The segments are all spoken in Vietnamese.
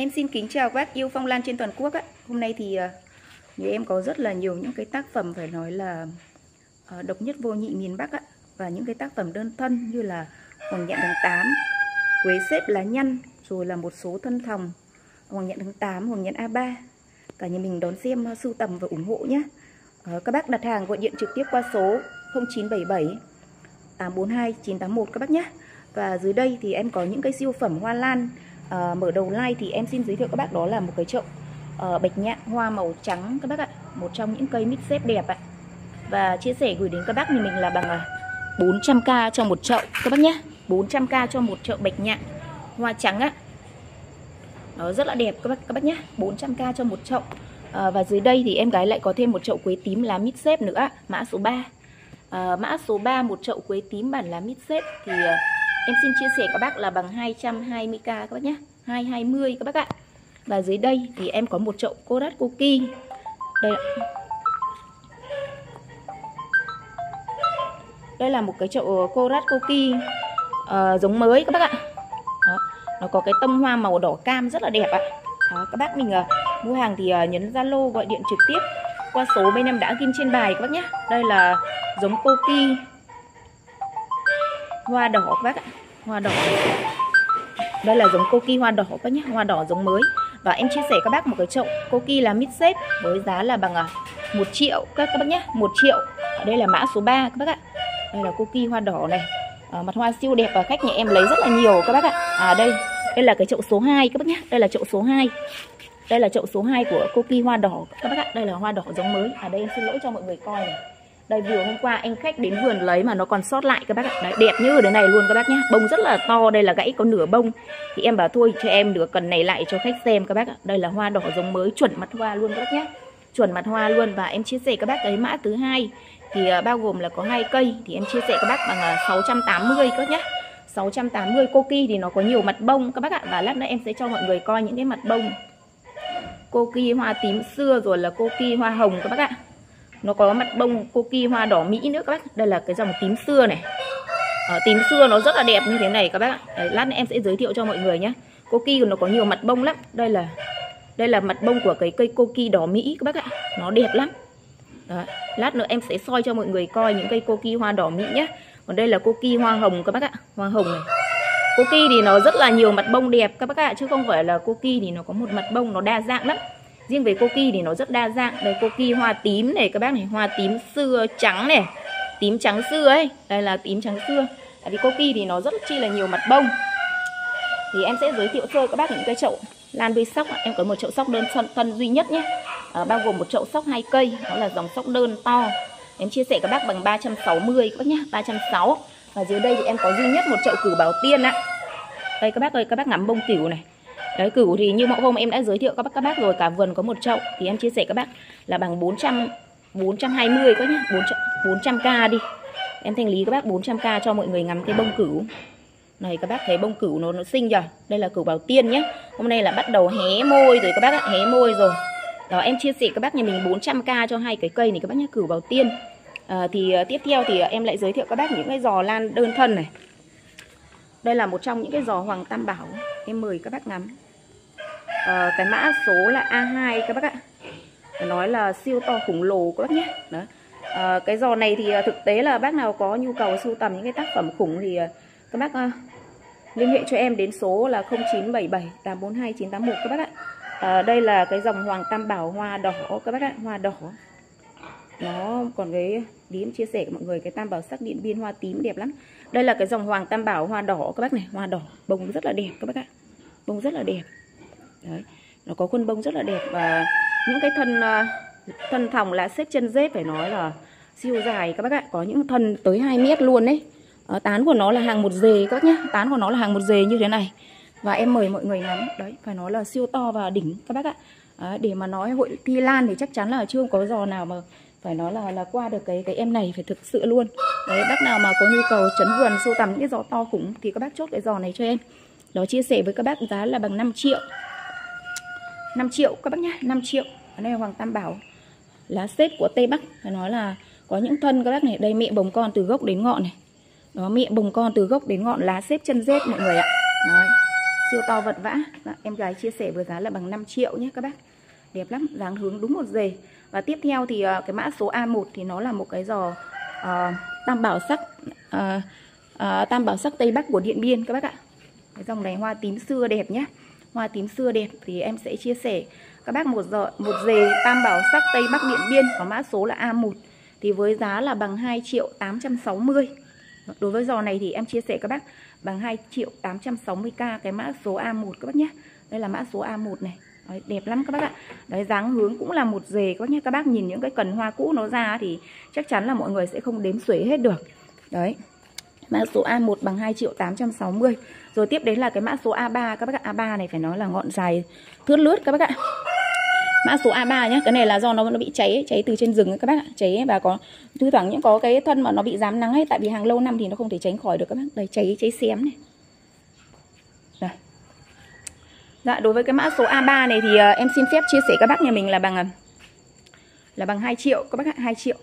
Em xin kính chào các yêu phong lan trên toàn quốc ạ. Hôm nay thì nhà em có rất là nhiều những cái tác phẩm phải nói là độc nhất vô nhị miền Bắc ạ. Và những cái tác phẩm đơn thân như là Hoàng nhạn tháng 8, Quế xếp lá nhăn, rồi là một số thân thòng Hoàng nhạn tháng 8, Hoàng nhạn A3. Cả nhà mình đón xem, sưu tầm và ủng hộ nhé. Các bác đặt hàng gọi điện trực tiếp qua số 0977 842 981 các bác nhé. Và dưới đây thì em có những cái siêu phẩm hoa lan. Mở đầu like thì em xin giới thiệu các bác đó là một cái chậu bạch nhạn hoa màu trắng các bác ạ. Một trong những cây mít xếp đẹp ạ. Và chia sẻ gửi đến các bác nhà mình là bằng 400k cho một chậu các bác nhé. 400k cho một chậu bạch nhạn hoa trắng ạ. Nó rất là đẹp các bác nhé. 400k cho một chậu. Và dưới đây thì em gái lại có thêm một chậu quế tím lá mít xếp nữa, mã số 3. Mã số 3 một chậu quế tím bản lá mít xếp thì em xin chia sẻ các bác là bằng 220k các bác nhé. 220 các bác ạ. Và dưới đây thì em có một chậu Corat Coki. Đây ạ. Đây là một cái chậu Corat Coki giống mới các bác ạ. Đó. Nó có cái tông hoa màu đỏ cam rất là đẹp ạ. Đó, các bác mình mua hàng thì nhấn Zalo gọi điện trực tiếp qua số bên em đã ghim trên bài các bác nhé. Đây là giống Coki hoa đỏ các bác ạ. Hoa đỏ. Đây là giống Coki hoa đỏ các bác nhé. Hoa đỏ giống mới. Và em chia sẻ các bác một cái chậu Coki là mít xếp với giá là bằng 1 triệu các bác nhé. 1 triệu. Đây là mã số 3 các bác ạ. Đây là Coki hoa đỏ này. Mặt hoa siêu đẹp và khách nhà em lấy rất là nhiều các bác ạ. Đây là cái chậu số 2 các bác nhé. Đây là chậu số 2. Đây là chậu số 2 của Coki hoa đỏ các bác ạ. Đây là hoa đỏ giống mới. Đây em xin lỗi cho mọi người coi này. Đây vừa hôm qua anh khách đến vườn lấy mà nó còn sót lại các bác ạ. Đấy, đẹp như ở đây này luôn các bác nhá. Bông rất là to, đây là gãy có nửa bông. Thì em bảo thôi cho em được cần này lại cho khách xem các bác ạ. Đây là hoa đỏ giống mới chuẩn mặt hoa luôn các bác nhá. Chuẩn mặt hoa luôn. Và em chia sẻ các bác cái mã thứ 2 thì bao gồm là có 2 cây thì em chia sẻ các bác bằng 680 các bác nhá. 680 Coki thì nó có nhiều mặt bông các bác ạ. Và lát nữa em sẽ cho mọi người coi những cái mặt bông. Coki hoa tím xưa rồi là Coki hoa hồng các bác ạ. Nó có mặt bông Coki hoa đỏ Mỹ nữa các bác. Đây là cái dòng tím xưa này. Tím xưa nó rất là đẹp như thế này các bác ạ. Đấy, lát nữa em sẽ giới thiệu cho mọi người nhé. Coki nó có nhiều mặt bông lắm. Đây là mặt bông của cái cây Coki đỏ Mỹ các bác ạ. Nó đẹp lắm. Đó. Lát nữa em sẽ soi cho mọi người coi những cây Coki hoa đỏ Mỹ nhé. Còn đây là Coki hoa hồng các bác ạ. Hoa hồng này. Coki thì nó rất là nhiều mặt bông đẹp các bác ạ. Chứ không phải là Coki thì nó có một mặt bông, nó đa dạng lắm. Riêng về Coki thì nó rất đa dạng. Đây Coki hoa tím này các bác này. Hoa tím xưa trắng này. Tím trắng xưa ấy. Đây là tím trắng xưa. Tại vì Coki thì nó rất chi là nhiều mặt bông. Thì em sẽ giới thiệu sơ các bác những cái chậu lan với sóc. Em có một chậu sóc đơn thân duy nhất nhé. Bao gồm một chậu sóc 2 cây. Đó là dòng sóc đơn to. Em chia sẻ các bác bằng 360 các bác nhé. 360. Và dưới đây thì em có duy nhất một chậu cửu Bảo Tiên ạ. Đây các bác ơi, các bác ngắm bông cửu này. Đấy, cửu thì như mọi hôm em đã giới thiệu các bác rồi, cả vườn có một chậu thì em chia sẻ các bác là bằng 420 các bác nhá, 400k đi. Em thanh lý các bác 400k cho mọi người ngắm cái bông cửu. Này các bác thấy bông cửu nó xinh nhỉ. Đây là cửu Bảo Tiên nhá. Hôm nay là bắt đầu hé môi rồi các bác ạ, hé môi rồi. Đó em chia sẻ các bác nhà mình 400k cho 2 cái cây này các bác nhá, cửu Bảo Tiên. Thì tiếp theo thì em lại giới thiệu các bác những cái giò lan đơn thân này. Đây là một trong những cái giò Hoàng Tam Bảo. Em mời các bác ngắm. Cái mã số là A2 các bác ạ. Nói là siêu to khổng lồ các bác nhé. Đó. Cái giò này thì thực tế là bác nào có nhu cầu sưu tầm những cái tác phẩm khủng thì các bác liên hệ cho em đến số là 0977 842 981 các bác ạ. Đây là cái dòng Hoàng Tam Bảo hoa đỏ các bác ạ. Hoa đỏ. Nó còn cái điểm chia sẻ với mọi người cái tam bảo sắc Điện Biên hoa tím đẹp lắm. Đây là cái dòng Hoàng Tam Bảo hoa đỏ các bác này. Hoa đỏ bông rất là đẹp các bác ạ. Bông rất là đẹp. Đấy, nó có khuôn bông rất là đẹp. Và những cái thân thòng lá xếp chân dết phải nói là siêu dài các bác ạ. Có những thân tới 2 mét luôn đấy. Tán của nó là hàng một dề các bác nhé. Tán của nó là hàng một dề như thế này. Và em mời mọi người ngắm. Đấy, phải nói là siêu to và đỉnh các bác ạ. Để mà nói hội thi lan thì chắc chắn là chưa có giò nào mà phải nói là qua được cái em này phải thực sự luôn. Đấy, bác nào mà có nhu cầu chấn vườn sưu tầm những cái giò to khủng thì các bác chốt cái giò này cho em. Đó chia sẻ với các bác giá là bằng 5 triệu. 5 triệu các bác nhá, 5 triệu. Ở đây Hoàng Tam Bảo lá xếp của Tây Bắc, phải nói là có những thân các bác này, đây mẹ bồng con từ gốc đến ngọn này. Đó mẹ bồng con từ gốc đến ngọn lá xếp chân rết mọi người ạ. Đấy. siêu to vật vã. Đó, em gái chia sẻ với giá là bằng 5 triệu nhé các bác. Đẹp lắm, dáng hướng đúng một rề. Và tiếp theo thì cái mã số A1 thì nó là một cái giò tam bảo sắc, tam bảo sắc Tây Bắc của Điện Biên các bác ạ. Cái dòng này hoa tím xưa đẹp nhé. Hoa tím xưa đẹp thì em sẽ chia sẻ các bác một rề tam bảo sắc Tây Bắc Điện Biên có mã số là A1 thì với giá là bằng 2.860. Đối với giò này thì em chia sẻ các bác bằng 2.860k cái mã số A1 các bác nhé. Đây là mã số A1 này. Đấy, đẹp lắm các bác ạ. Đấy, dáng hướng cũng là một rề các bác nhé. Các bác nhìn những cái cần hoa cũ nó ra thì chắc chắn là mọi người sẽ không đếm xuể hết được. Đấy. Mã số A1 bằng 2.860. Rồi tiếp đến là cái mã số A3 các bác ạ. A3 này phải nói là ngọn dài thướt lướt các bác ạ. Mã số A3 nhé. Cái này là do nó bị cháy từ trên rừng các bác ạ. Cháy và có thỉnh thoảng những có cái thân mà nó bị rám nắng ấy, tại vì hàng lâu năm thì nó không thể tránh khỏi được các bác. Đấy, cháy xém này. Rồi. Dạ, đối với cái mã số A3 này thì em xin phép chia sẻ các bác nhà mình là bằng 2 triệu các bác ạ, 2 triệu.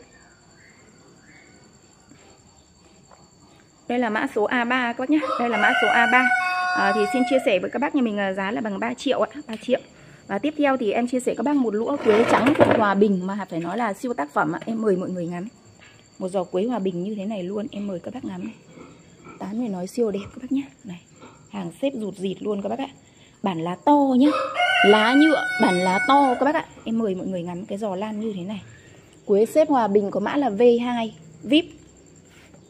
Đây là mã số A3 các bác nhé. Đây là mã số A3. Thì xin chia sẻ với các bác nhà mình là giá là bằng 3 triệu ạ, 3 triệu. Và tiếp theo thì em chia sẻ các bác một lũa quế trắng của Hòa Bình mà phải nói là siêu tác phẩm ạ. Em mời mọi người ngắm. Một giò quế Hòa Bình như thế này luôn, em mời các bác ngắm này. Tán này nói siêu đẹp các bác nhé. Này, hàng xếp rụt rịt luôn các bác ạ. Bản lá to nhá, lá nhựa, bản lá to các bác ạ. Em mời mọi người ngắm cái giò lan như thế này. Quế xếp Hòa Bình có mã là V2 VIP.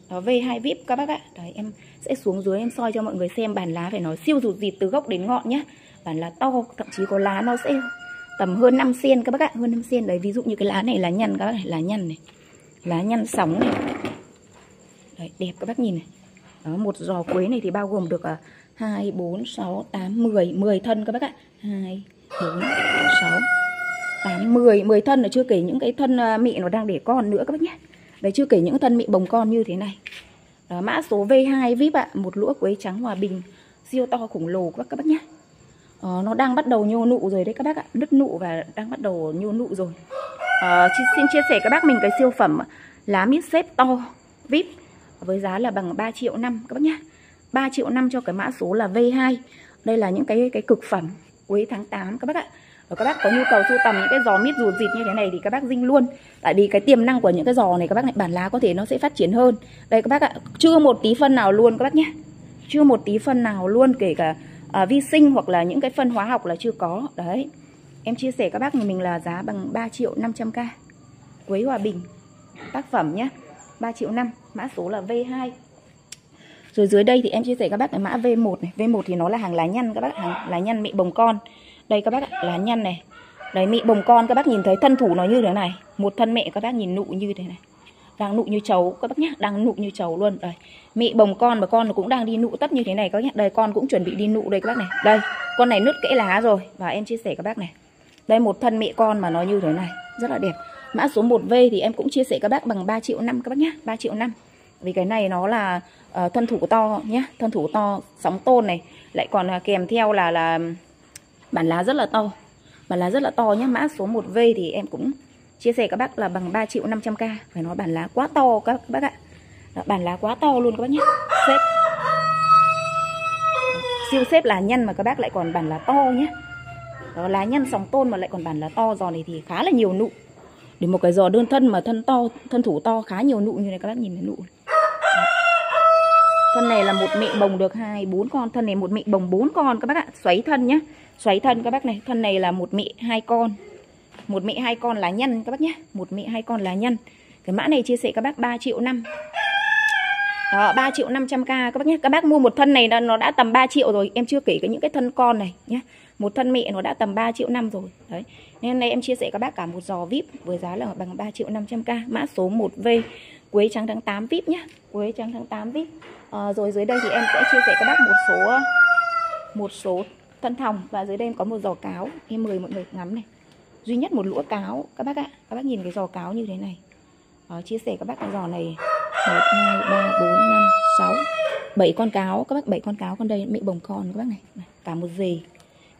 Đó, V2 VIP các bác ạ. Đấy, em sẽ xuống dưới em soi cho mọi người xem. Bản lá phải nói siêu rụt rịt từ gốc đến ngọn nhá. Bản lá to, thậm chí có lá nó sẽ tầm hơn 5 cm các bác ạ, hơn 5 cm đấy. Ví dụ như cái lá này là nhăn các bác ạ, lá nhăn này. Lá nhăn sóng này. Đấy, đẹp các bác nhìn này. Đó, một giò quế này thì bao gồm được 2, 4, 6, 8, 10, 10 thân các bác ạ. 2, 4, 6, 8, 10, 10 thân là chưa kể những cái thân mị nó đang để con nữa các bác nhé. Đấy, chưa kể những thân mị bồng con như thế này. Đó, mã số V2 VIP ạ, một lũa quế trắng Hòa Bình siêu to khổng lồ các bác nhé. Nó đang bắt đầu nhô nụ rồi đấy các bác ạ, nứt nụ và đang bắt đầu nhô nụ rồi. Xin chia sẻ các bác mình cái siêu phẩm lá mít xếp to VIP với giá là bằng 3 triệu 5 các bác nhé. 3 triệu 5 cho cái mã số là V2. Đây là những cái cực phẩm cuối tháng 8 các bác ạ. Và các bác có nhu cầu sưu tầm những cái giò mít rụt rịt như thế này thì các bác dinh luôn. Tại vì cái tiềm năng của những cái giò này các bác này, bản lá có thể nó sẽ phát triển hơn. Đây các bác ạ, chưa một tí phân nào luôn các bác nhé. Chưa một tí phân nào luôn, kể cả vi sinh hoặc là những cái phân hóa học là chưa có. Đấy, em chia sẻ các bác nhà mình là giá bằng 3 triệu 500k. Quế Hòa Bình, tác phẩm nhé, 3 triệu 5, mã số là V2. Rồi dưới đây thì em chia sẻ các bác cái mã V1 này. V1 thì nó là hàng lá nhăn các bác, hàng lá nhăn mị bồng con. Đây các bác ạ, lá nhăn này. Đấy, mị bồng con các bác nhìn thấy thân thủ nó như thế này. Một thân mẹ các bác nhìn nụ như thế này. Đang nụ như trấu các bác nhá, đang nụ như trấu luôn. Đấy, mị bồng con mà con nó cũng đang đi nụ tấp như thế này các bác nhá. Đây, con cũng chuẩn bị đi nụ đây các bác này. Đây, con này nứt kẽ lá rồi. Và em chia sẻ các bác này. Đây, một thân mẹ con mà nó như thế này, rất là đẹp. Mã số 1V thì em cũng chia sẻ các bác bằng 3 triệu 5 các bác nhá, 3 triệu 5. Vì cái này nó là thân thủ to nhé, thân thủ to, sóng tôn này. Lại còn kèm theo là bản lá rất là to. Bản lá rất là to nhé. Mã số 1V thì em cũng chia sẻ các bác là bằng 3 triệu 500k. Phải nói bản lá quá to các bác ạ. Đó, bản lá quá to luôn các bác nhé. Xếp. Siêu xếp lá nhân mà các bác lại còn bản lá to nhé. Đó, lá nhân sóng tôn mà lại còn bản lá to. Giò này thì khá là nhiều nụ. Để một cái giò đơn thân mà thân to, thân thủ to, khá nhiều nụ như này các bác nhìn thấy nụ. Thân này là một mẹ bồng được 2, 4 con. Thân này một mẹ bồng 4 con các bác ạ. Xoáy thân nhé, xoáy thân các bác này. Thân này là một mẹ 2 con. Một mẹ 2 con lá nhân các bác nhé. Một mẹ 2 con lá nhân. Cái mã này chia sẻ các bác 3 triệu 5. Đó, 3 triệu 500k các bác nhé. Các bác mua một thân này nó đã tầm 3 triệu rồi. Em chưa kể những cái thân con này nhé. Một thân mẹ nó đã tầm 3 triệu 5 rồi. Đấy, nên nay em chia sẻ các bác cả một giò VIP với giá là bằng 3 triệu 500k. Mã số 1V quế trắng tháng 8 VIP nhé. Quế trắng tháng 8 VIP. Rồi dưới đây thì em sẽ chia sẻ các bác một số thân thòng. Và dưới đây em có một giò cáo. Em mời mọi người ngắm này. Duy nhất một lũa cáo các bác ạ. Các bác nhìn cái giò cáo như thế này. Chia sẻ các bác cái giò này 1, 2, 3, 4, 5, 6, 7 con cáo. Các bác 7 con cáo. Con đây mẹ bồng con các bác này. Cả một dề.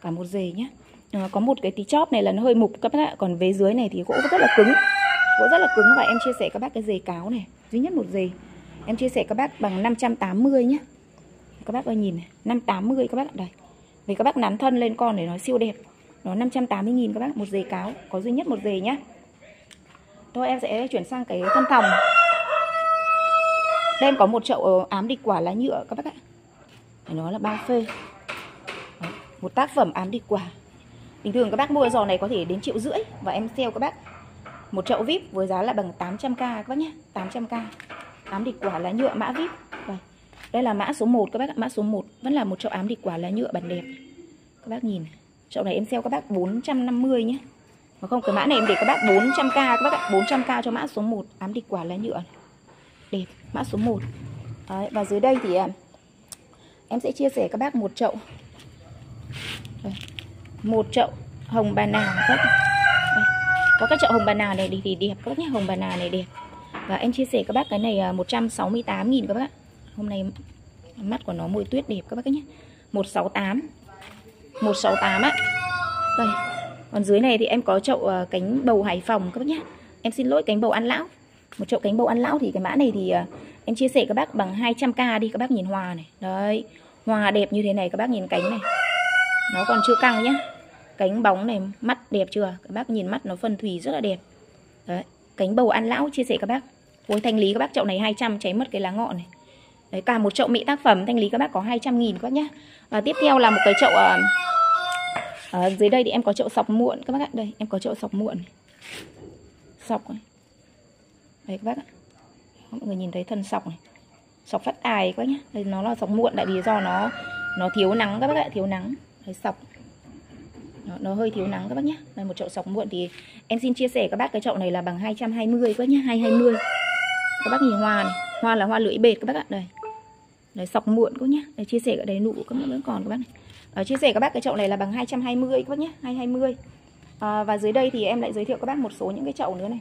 Cả một dề nhé. Có một cái tí chóp này là nó hơi mục các bác ạ. Còn vế dưới này thì gỗ rất là cứng. Gỗ rất là cứng. Và em chia sẻ các bác cái dề cáo này. Duy nhất một dề. Em chia sẻ các bác bằng 580 nhé. Các bác ơi nhìn này, 580 các bác ạ. Đây, Thì các bác nắn thân lên con để nó siêu đẹp. Nó 580.000 các bác, một dề cáo, có duy nhất một dề nhá. Thôi em sẽ chuyển sang cái thân thòng. Đây em có một chậu ám địch quả lá nhựa các bác ạ. Nó là 3 phê. Đấy, một tác phẩm ám địch quả. Bình thường các bác mua giò này có thể đến 1,5 triệu. Và em sale các bác một chậu VIP với giá là bằng 800k các bác nhé, 800k. Ám địch quả lá nhựa mã VIP. Đây là mã số 1 các bác ạ, mã số 1. Vẫn là một chậu ám địch quả lá nhựa bản đẹp. Các bác nhìn, chậu này em sale các bác 450 nhé. Mà không, cái mã này em để các bác 400k các bác ạ, 400k cho mã số 1. Ám địch quả lá nhựa đẹp, mã số 1. Đấy, và dưới đây thì em sẽ chia sẻ các bác một chậu. Đây, một chậu hồng banana các bác. Đây, có các chậu hồng banana này thì đẹp các bác nhé, hồng banana này đẹp. Và em chia sẻ các bác cái này 168.000 các bác ạ. Hôm nay mắt của nó mùi tuyết đẹp các bác nhé. 168 ạ. Đây. Còn dưới này thì em có chậu cánh bầu Hải Phòng các bác nhé. Em xin lỗi, cánh bầu ăn lão. Một chậu cánh bầu ăn lão thì cái mã này thì em chia sẻ các bác bằng 200k đi. Các bác nhìn hoa này. Đấy. Hoa đẹp như thế này, các bác nhìn cánh này. Nó còn chưa căng nhá. Cánh bóng này, mắt đẹp chưa? Các bác nhìn mắt nó phân thủy rất là đẹp. Đấy. Cánh bầu ăn lão chia sẻ các bác. Ôi thanh lý các bác, chậu này 200 cháy mất cái lá ngọn này. Đấy, cả một chậu mỹ tác phẩm thanh lý các bác có 200.000 các bác nhé. Và tiếp theo là một cái chậu dưới đây thì em có chậu sọc muộn các bác ạ. Đây, em có chậu sọc muộn. Sọc này. Đấy các bác ạ. Mọi người nhìn thấy thân sọc này. Sọc phát tài các bác nhé. Đây nó là sọc muộn tại vì do nó thiếu nắng các bác ạ, thiếu nắng. Đấy sọc. Nó hơi thiếu nắng các bác nhé. Đây một chậu sọc muộn thì em xin chia sẻ các bác cái chậu này là bằng 220 các bác nhé, 220. Các bác nhìn hoa này, hoa là hoa lưỡi bệt các bác ạ. Đây. Đấy, sọc muộn các bác nhé. Để chia sẻ cái đấy nụ các bác vẫn còn các bác này. Đấy, chia sẻ các bác cái chậu này là bằng 220 các bác nhé, 220. Và dưới đây thì em lại giới thiệu các bác một số những cái chậu nữa này.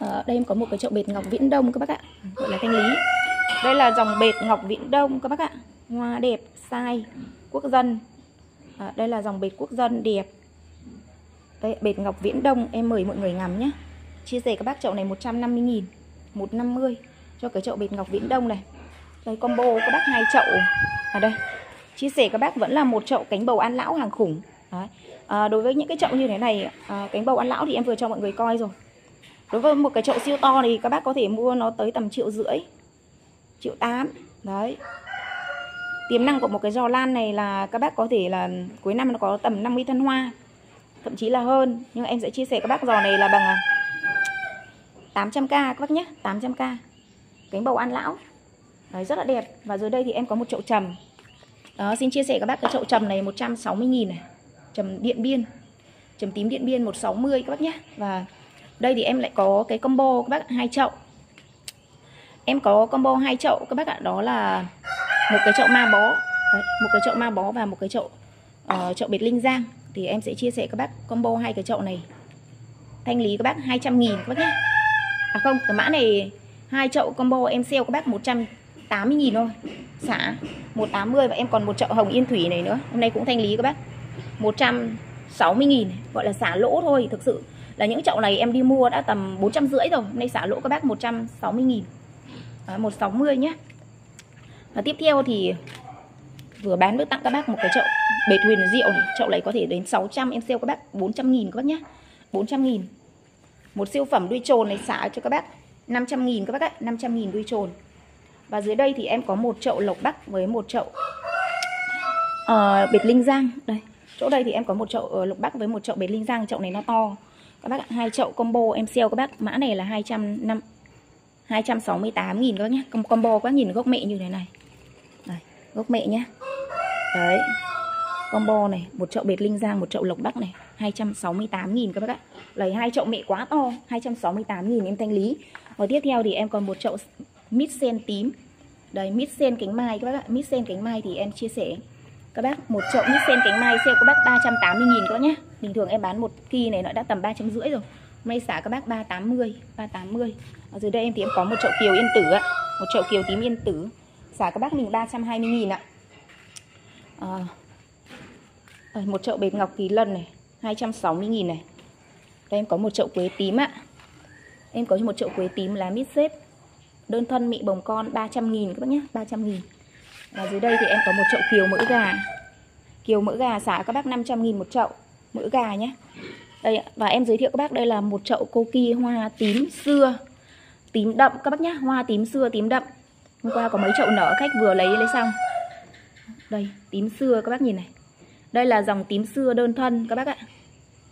Đây em có một cái chậu bệt ngọc viễn đông các bác ạ, gọi là thanh lý. Đây là dòng bệt ngọc viễn đông các bác ạ. Hoa đẹp, size quốc dân. Đây là dòng bệt quốc dân đẹp. Đây bệt ngọc viễn đông em mời mọi người ngắm nhé. Chia sẻ các bác chậu này 150.000, 150 cho cái chậu bệt ngọc viễn đông này. Đây combo các bác hai chậu ở đây. Chia sẻ các bác vẫn là một chậu cánh bầu ăn lão hàng khủng. Đấy. Đối với những cái chậu như thế này, cánh bầu ăn lão thì em vừa cho mọi người coi rồi. Đối với một cái chậu siêu to thì các bác có thể mua nó tới tầm 1,5 triệu, 1,8 triệu. Đấy. Tiềm năng của một cái giò lan này là các bác có thể là cuối năm nó có tầm 50 thân hoa, thậm chí là hơn. Nhưng em sẽ chia sẻ các bác giò này là bằng 800k các bác nhé, 800k. Cánh bầu ăn lão. Đấy, rất là đẹp. Và dưới đây thì em có một chậu trầm. Đó, xin chia sẻ các bác cái chậu trầm này 160.000 này. Trầm Điện Biên, trầm tím Điện Biên 160 các bác nhé. Và đây thì em lại có cái combo các bác hai chậu. Em có combo hai chậu các bác ạ, đó là một cái chậu ma bó. Đấy, một cái chậu ma bó và một cái chậu chậu Bệt Linh Giang. Thì em sẽ chia sẻ các bác combo hai cái chậu này. Thanh lý các bác 200.000 các bác nhé. À không, cái mã này hai chậu combo em sale các bác 180.000 thôi. Xả 180. Và em còn một chậu hồng yên thủy này nữa. Hôm nay cũng thanh lý các bác 160.000. Gọi là xả lỗ thôi. Thực sự là những chậu này em đi mua đã tầm 450 rồi. Hôm nay xả lỗ các bác 160.000, 160 nhé. Và tiếp theo thì vừa bán vừa tặng các bác một cái chậu bể thuyền rượu này. Chậu này có thể đến 600. Em sale các bác 400.000 các bác nhé, 400.000. Một siêu phẩm đuôi trồn này xả cho các bác 500.000 các bác ạ, 500.000 đuôi trồn. Và dưới đây thì em có một chậu lộc bắc với một chậu Bệt Linh Giang. Đây, chỗ đây thì em có một chậu lộc bắc với một chậu Bệt Linh Giang. Chậu này nó to các bác ạ, hai chậu combo em sale các bác mã này là 268.000 các bác nhé. Combo các bác nhìn gốc mẹ như thế này. Đây, gốc mẹ nhé. Đấy. Combo này, một chậu Bệt Linh Giang, một chậu lộc bắc này, 268.000 các bác ạ. Lấy hai chậu mẹ quá to, 268.000 em thanh lý. Và tiếp theo thì em còn một chậu mít sen tím. Đấy, mít sen cánh mai các bác ạ. Mít sen cánh mai thì em chia sẻ các bác một chậu mít sen cánh mai sale các bác 380.000 các bác nhé. Bình thường em bán một kỳ này nó đã tầm 350 rồi. May xả các bác 380, 380. Ở dưới đây em thì em có một chậu kiều yên tử ạ. Một chậu kiều tím yên tử. Xả các bác mình 320.000 ạ. Một chậu bệt ngọc kỳ lân này, 260.000 này. Đây em có một chậu quế tím ạ. Em có một chậu quế tím lá mít xếp. Đơn thân mị bồng con 300.000 các bác nhé, 300.000. Và dưới đây thì em có một chậu kiều mỡ gà. Kiều mỡ gà giá các bác 500.000 một chậu, mỡ gà nhé. Đây ạ, và em giới thiệu các bác đây là một chậu Coki hoa tím xưa, tím đậm các bác nhá, hoa tím xưa tím đậm. Hôm qua có mấy chậu nở khách vừa lấy xong. Đây, tím xưa các bác nhìn này. Đây là dòng tím xưa đơn thân các bác ạ.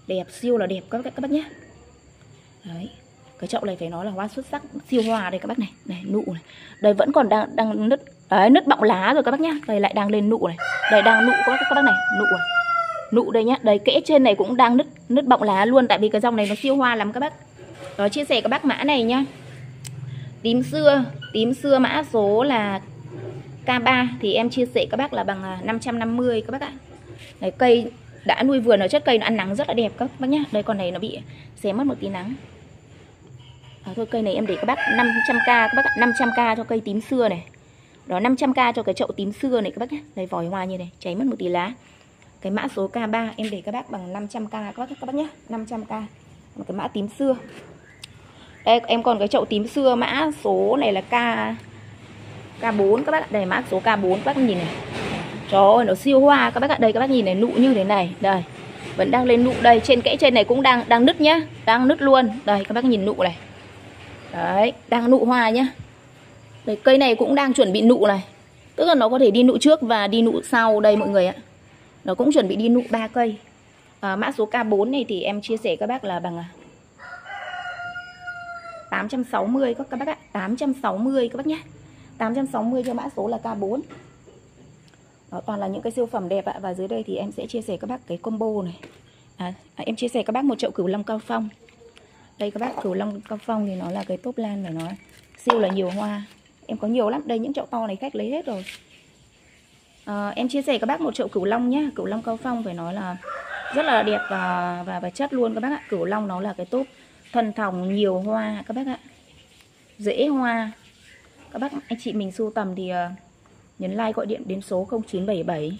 Đẹp, siêu là đẹp các bác nhé. Đấy, cái chậu này phải nói là hoa xuất sắc, siêu hoa đây các bác này. Này, nụ này. Đây vẫn còn đang nứt. Đấy, nứt bọng lá rồi các bác nhá. Đây lại đang lên nụ này. Đây đang nụ các bác này, nụ này. Nụ đây nhá. Đây kẽ trên này cũng đang nứt bọng lá luôn, tại vì cái dòng này nó siêu hoa lắm các bác. Đó, chia sẻ các bác mã này nhá. Tím xưa mã số là K3 thì em chia sẻ các bác là bằng 550 các bác ạ. Đấy, cây đã nuôi vườn ở chất cây nó ăn nắng rất là đẹp các bác nhá. Đây con này nó bị xé mất một tí nắng. Đó, thôi cây này em để các bác 500k các bác ạ, 500k cho cây tím xưa này. Đó, 500k cho cái chậu tím xưa này các bác nhé. Đây vòi hoa như này, cháy mất một tí lá. Cái mã số K3 em để các bác bằng 500k các bác nhé, 500k. Một cái mã tím xưa. Đây em còn cái chậu tím xưa mã số này là K4 các bác ạ. Đây mã số K4 các bác nhìn này. Trời ơi nó siêu hoa các bác ạ. Đây các bác nhìn này, nụ như thế này. Đây, vẫn đang lên nụ đây, trên kẽ trên này cũng đang nứt nhá, đang nứt luôn. Đây các bác nhìn nụ này. Đấy, đang nụ hoa nhá. Đây, cây này cũng đang chuẩn bị nụ này. Tức là nó có thể đi nụ trước và đi nụ sau đây mọi người ạ. Nó cũng chuẩn bị đi nụ 3 cây. Mã số K4 này thì em chia sẻ các bác là bằng 860 các bác ạ. 860 các bác nhé. 860 cho mã số là K4. Đó, toàn là những cái siêu phẩm đẹp ạ. Và dưới đây thì em sẽ chia sẻ các bác cái combo này. Em chia sẻ các bác một chậu Cửu Long cao phong. Đây các bác, Cửu Long cao phong thì nó là cái top lan mà nó siêu là nhiều hoa. Em có nhiều lắm, đây những chậu to này khách lấy hết rồi. Em chia sẻ các bác một chậu Cửu Long nhá. Cửu Long cao phong phải nói là rất là đẹp và chất luôn các bác ạ. Cửu Long nó là cái top thân thòng nhiều hoa các bác ạ. Dễ hoa. Các bác anh chị mình sưu tầm thì nhấn like gọi điện đến số 0977.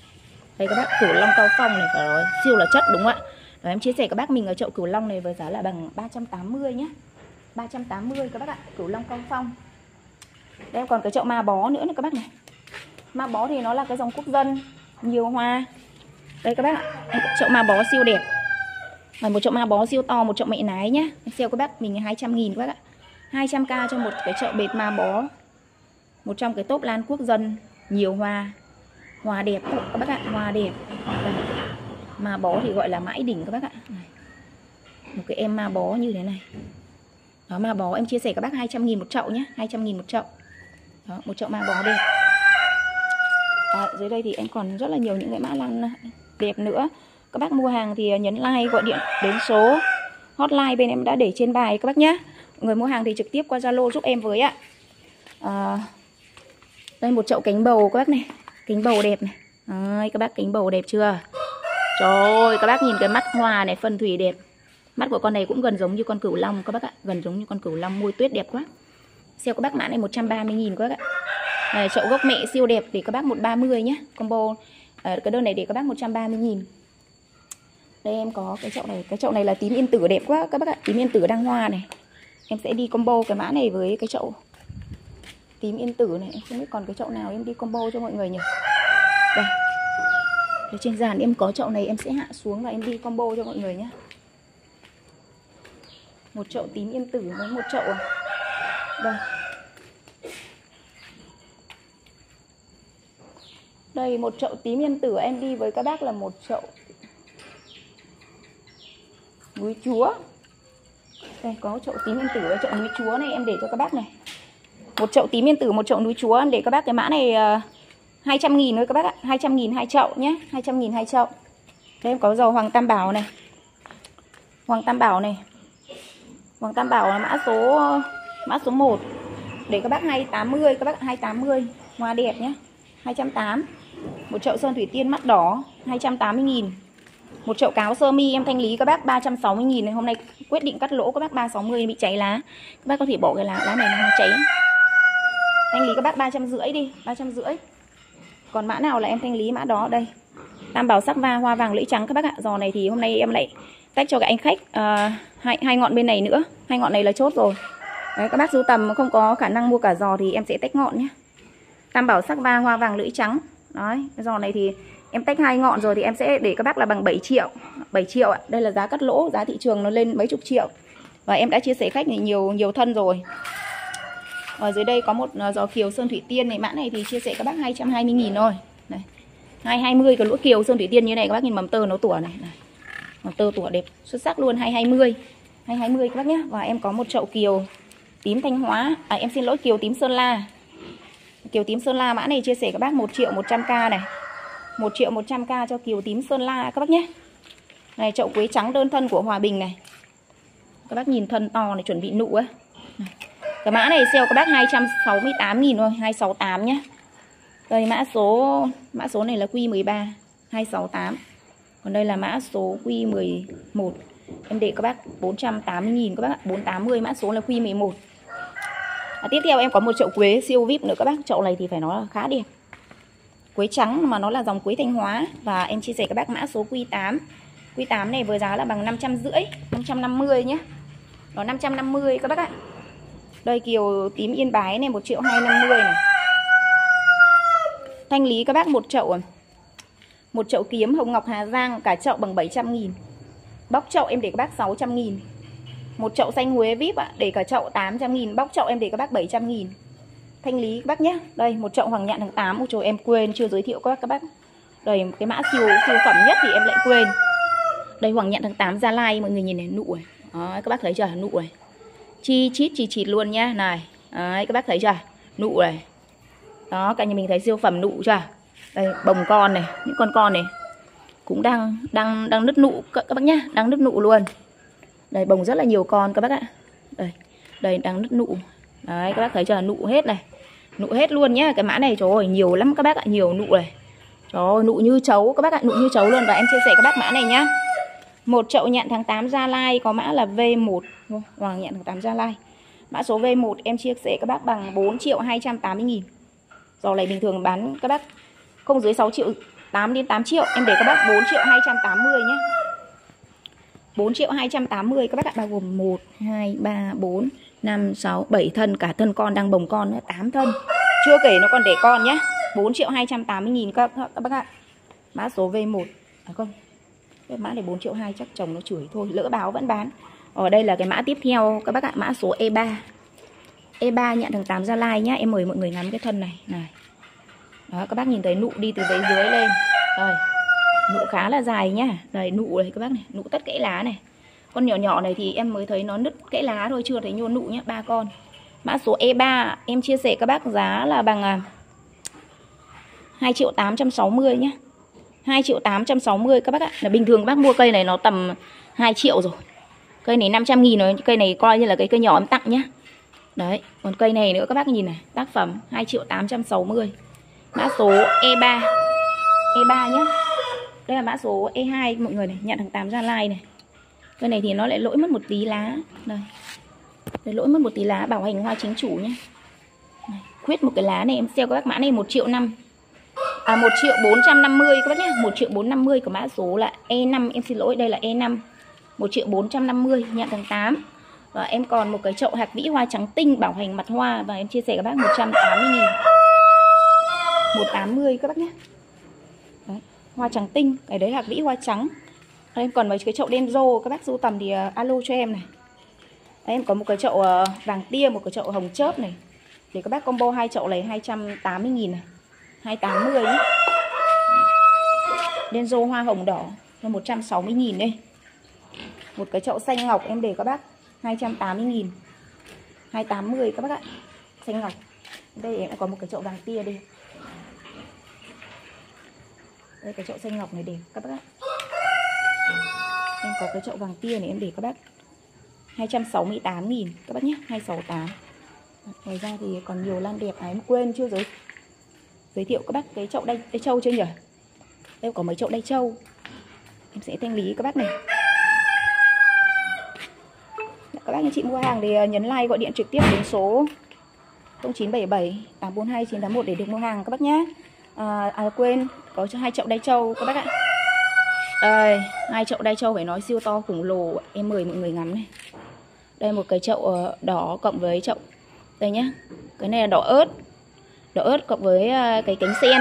Đây các bác, Cửu Long cao phong này phải nói siêu là chất đúng không ạ? Đó, em chia sẻ các bác mình ở chậu Cửu Long này với giá là bằng 380 nhá. 380 các bác ạ, Cửu Long cao phong. Đây em còn cái chậu ma bó nữa này các bác này. Ma bó thì nó là cái dòng quốc dân nhiều hoa. Đây các bác ạ, chậu ma bó siêu đẹp. Và một chậu ma bó siêu to, một chậu mẹ nái nhá. Em sale các bác mình 200.000 các bác ạ. 200k cho một cái chậu bệt ma bó. Một trong cái top lan quốc dân nhiều hoa. Hoa đẹp các bác ạ, hoa đẹp. Đây. Ma bó thì gọi là mãi đỉnh các bác ạ. Một cái em ma bó như thế này. Đó, ma bó em chia sẻ các bác 200.000 một chậu nhé, 200.000 một chậu. Đó, một chậu ma bó đẹp. Dưới đây thì em còn rất là nhiều những cái mã lan đẹp nữa. Các bác mua hàng thì nhấn like gọi điện đến số hotline bên em đã để trên bài các bác nhé. Người mua hàng thì trực tiếp qua Zalo giúp em với ạ. Đây một chậu cánh bầu các bác này. Cánh bầu đẹp này. Đấy, các bác cánh bầu đẹp chưa? Trời ơi, các bác nhìn cái mắt hoa này, phân thủy đẹp. Mắt của con này cũng gần giống như con Cửu Long các bác ạ. Gần giống như con Cửu Long, môi tuyết đẹp quá. Sale các bác mã này 130.000 các bác ạ. Này, chậu gốc mẹ siêu đẹp để các bác 130 nhé. Combo cái đơn này để các bác 130.000. Đây em có cái chậu này. Cái chậu này là tím yên tử đẹp quá các bác ạ. Tím yên tử đang hoa này. Em sẽ đi combo cái mã này với cái chậu tím yên tử này. Em không biết còn cái chậu nào em đi combo cho mọi người nhỉ. Đây. Ở trên dàn em có chậu này, em sẽ hạ xuống và em đi combo cho mọi người nhé. Một chậu tím yên tử với một chậu đây. Đây một chậu tím yên tử em đi với các bác là một chậu núi chúa. Đây có chậu tím yên tử và chậu núi chúa này em để cho các bác này. Một chậu tím yên tử, một chậu núi chúa em để các bác cái mã này 200.000 thôi các bác ạ. 200.000 hai chậu nhé, 200.000 hai chậu. Đây em có dầu Hoàng Tam Bảo này. Hoàng Tam Bảo này. Hoàng Tam Bảo là mã số 1. Để các bác 280 các bác, 280 hoa đẹp nhé. 280. Một chậu sơn thủy tiên mắt đỏ 280.000. Một chậu cáo sơ mi em thanh lý các bác 360.000 này. Hôm nay quyết định cắt lỗ các bác 360 bị cháy lá. Các bác có thể bỏ cái lá này nó cháy. Thanh lý các bác 350 đi, 350. Còn mã nào là em thanh lý mã đó đây. Tam bảo sắc va hoa vàng lưỡi trắng các bác ạ. Giò này thì hôm nay em lại tách cho các anh khách hai ngọn bên này nữa. Hai ngọn này là chốt rồi. Đấy, các bác sưu tầm không có khả năng mua cả giò thì em sẽ tách ngọn nhé. Tam bảo sắc va hoa vàng lưỡi trắng. Đấy, giò này thì Em tách hai ngọn rồi thì em sẽ để các bác là bằng 7 triệu. 7 triệu ạ, đây là giá cắt lỗ, giá thị trường nó lên mấy chục triệu. Và em đã chia sẻ khách này nhiều thân rồi. Ở dưới đây có một giò kiều sơn thủy tiên này, mã này thì chia sẻ các bác 220.000 thôi. Này. 220 cái lỗ kiều sơn thủy tiên như này các bác nhìn, mầm tơ nó tủa này, này. Mầm tơ tủa đẹp xuất sắc luôn, 220. 220 các bác nhá. Và em có một chậu kiều tím Thanh Hóa, em xin lỗi, kiều tím Sơn La. Kiều tím Sơn La mã này chia sẻ các bác 1.100.000 này. 1.100.000 cho kiều tím Sơn La các bác nhé. Này, chậu quế trắng đơn thân của Hòa Bình này. Các bác nhìn thân to này, chuẩn bị nụ ấy. Cái mã này sale các bác 268.000 thôi, 268 nhé. Đây mã số này là Q13, 268. Còn đây là mã số Q11. Em để các bác 480.000 các bác ạ, 480, mã số là Q11. Tiếp theo em có một chậu quế siêu VIP nữa các bác, chậu này thì phải nói là khá đẹp. Quế trắng mà nó là dòng quế Thanh Hóa. Và em chia sẻ các bác mã số Q8. Q8 này với giá là bằng 550, 550 nhé. Đó, 550 các bác ạ. Đây kiều tím Yên Bái này, 1.250.000 này. Thanh lý các bác một chậu kiếm hồng ngọc Hà Giang, cả chậu bằng 700.000. Bóc chậu em để các bác 600.000. Một chậu xanh Huế VIP ạ, để cả chậu 800.000, bóc chậu em để các bác 700.000. Thanh lý các bác nhé. Đây một chậu hoàng nhạn tháng 8. Ôi trời, em quên chưa giới thiệu các bác. Đây cái mã siêu phẩm nhất thì em lại quên. Đây hoàng nhạn tháng 8 Gia Lai, mọi người nhìn này, nụ này. Đấy, các bác thấy chưa? Nụ này. Chi chít luôn nhá. Này. Đấy, các bác thấy chưa? Nụ này. Đó, cả nhà mình thấy siêu phẩm nụ chưa? Đây bồng con này, những con này cũng đang nứt nụ các bác nhá, đang nứt nụ luôn. Đây bồng rất là nhiều con các bác ạ. Đây, đây đang nứt nụ. Đấy, các bác thấy chưa? Nụ hết này. Nụ hết luôn nhá. Cái mã này trời ơi, nhiều lắm các bác ạ, nhiều nụ này. Trời ơi, nụ như chấu các bác ạ, nụ như chấu luôn. Và em chia sẻ các bác mã này nhá. Một chậu nhạn tháng 8 Gia Lai có mã là V1, hoàng nhạn tháng 8 Gia Lai. Mã số V1 em chia sẻ các bác bằng 4.280.000. Giò này bình thường bán các bác không dưới 6 triệu 8 đến 8 triệu, em để các bác 4.280.000 nhé. 4.280.000 các bác ạ, bao gồm 1 2 3 4 5 6 7 thân, cả thân con đang bồng con nữa, 8 thân. Chưa kể nó còn để con nhé. 4.280.000 các bác ạ. Mã số V1 à không. Cái mã này 4.200.000 chắc chồng nó chửi thôi, lỡ báo vẫn bán. Ở đây là cái mã tiếp theo các bác ạ, mã số E3. E3 nhạn tháng 8 Gia Lai nhá. Em mời mọi người ngắm cái thân này này. Đó, các bác nhìn thấy nụ đi từ dưới lên. Đây. Nụ khá là dài nhá. Đây nụ này các bác này, nụ tất kẽ lá này. Con nhỏ này thì em mới thấy nó nứt kẽ lá thôi, chưa thấy nhô nụ nhá, 3 con. Mã số E3 em chia sẻ các bác giá là bằng 2.860.000 nhá. 2.860.000 các bác ạ. Là bình thường các bác mua cây này nó tầm 2 triệu rồi. Cây này 500.000 rồi, cây này coi như là cái cây nhỏ em tặng nhá. Đấy, còn cây này nữa các bác nhìn này, tác phẩm 2.860.000. Mã số E3. E3 nhá. Đây là mã số E2 mọi người này, nhạn tháng 8 Gia Lai này. Cây này thì nó lại lỗi mất một tí lá. Đây. Đây lỗi mất một tí lá, bảo hành hoa chính chủ nhá. Này, khuyết một cái lá này, em sale các bác mã này 1.500.000. 1.450.000 các bác nhé. 1.450.000 của mã số là E5. Em xin lỗi, đây là E5. 1.450.000 nhạn tháng 8. Và em còn một cái chậu hạt vĩ hoa trắng tinh, bảo hành mặt hoa. Và em chia sẻ các bác 180.000. 180 các bác nhé. Đấy, hoa trắng tinh. Cái đấy hạt vĩ hoa trắng. Và em còn mấy cái chậu đen rô. Các bác sưu tầm thì alo cho em này. Đấy, em có một cái chậu vàng tia, một cái chậu hồng chớp này. Để các bác combo hai chậu này 280.000 này. 280 nhé. Đen rô hoa hồng đỏ là 160.000 đây. Một cái chậu xanh ngọc em để các bác 280.000. 280 các bác ạ. Xanh ngọc. Đây em đã có một cái chậu vàng tia đây. Đây cái chậu xanh ngọc này để các bác ạ. Em có cái chậu vàng tia này em để các bác 268.000 các bác nhé, 268. Ngoài ra thì còn nhiều lan đẹp ấy, em quên chưa giới thiệu các bác cái chậu đai trâu chưa nhỉ? Em có mấy chậu đai trâu. Em sẽ thanh lý các bác này. Các bác anh chị mua hàng thì nhấn like, gọi điện trực tiếp đến số 0977 842 981 để được mua hàng các bác nhé. Quên, có hai chậu đai trâu các bác ạ. Đây, hai chậu đai trâu phải nói siêu to khủng lồ, em mời mọi người ngắm này. Đây một cái chậu đỏ cộng với chậu đây nhá. Cái này là đỏ ớt cộng với cái cánh sen.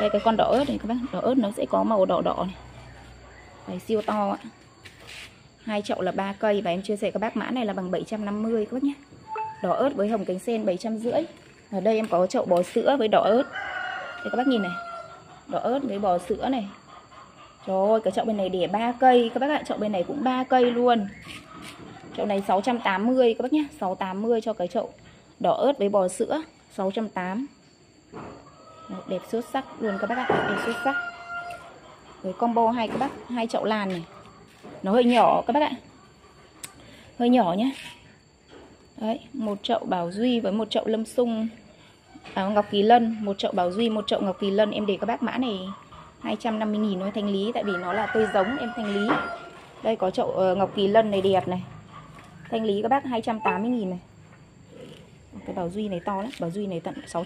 Đây cái con đỏ ớt này các bác, đỏ ớt nó sẽ có màu đỏ đỏ này. Đấy, siêu to ạ. 2 chậu là 3 cây và em chia sẻ các bác mã này là bằng 750 các bác nhé. Đỏ ớt với hồng cánh sen 750. Ở đây em có chậu bò sữa với đỏ ớt. Đây các bác nhìn này. Đỏ ớt với bò sữa này. Trời ơi, cái chậu bên này đẻ 3 cây các bác ạ, chậu bên này cũng 3 cây luôn. Chậu này 680 các bác nhé, 680 cho cái chậu đỏ ớt với bò sữa, 680. Đẹp xuất sắc luôn các bác ạ, đẹp xuất sắc. Với combo hai các bác, hai chậu làn này. Nó hơi nhỏ các bác ạ. Hơi nhỏ nhé. Đấy, một chậu Bảo Duy với một chậu Lâm Sung Ngọc Kỳ Lân, một chậu Bảo Duy, một chậu Ngọc Kỳ Lân. Em để các bác mã này 250.000 thôi, thanh lý tại vì nó là cây giống em thanh lý. Đây có chậu Ngọc Kỳ Lân này đẹp này. Thanh lý các bác 280.000 này. Cái Bảo Duy này to lắm, Bảo Duy này tận 600.